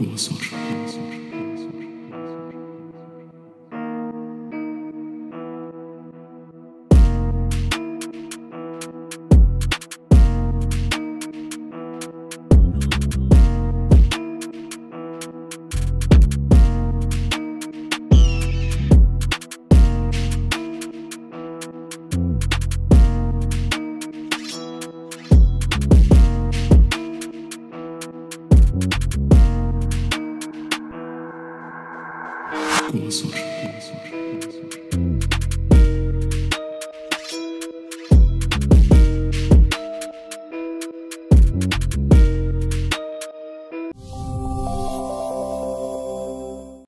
kursor. Kursor.